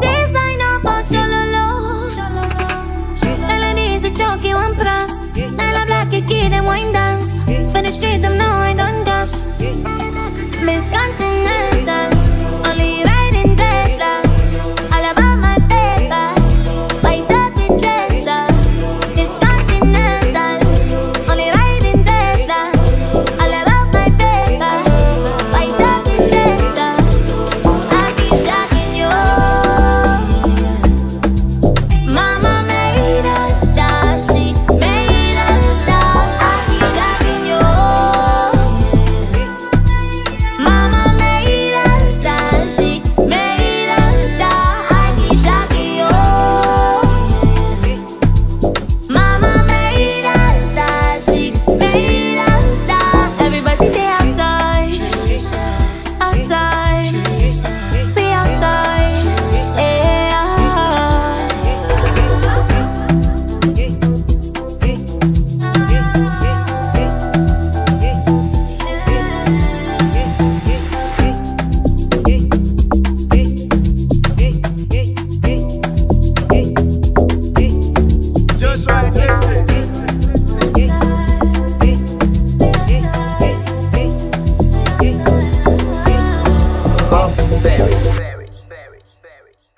Designer for Shalolo. All I need is a chokey one plus. Nailah Blackman kid and wine dance. For the street, them know I don't gush. Miss Continental, only riding Tesla. All about my paper, bite up with Tesla. Miss Continental, only riding Tesla. All about my paper, bite up with Tesla. I be shocking you. Very, very, very.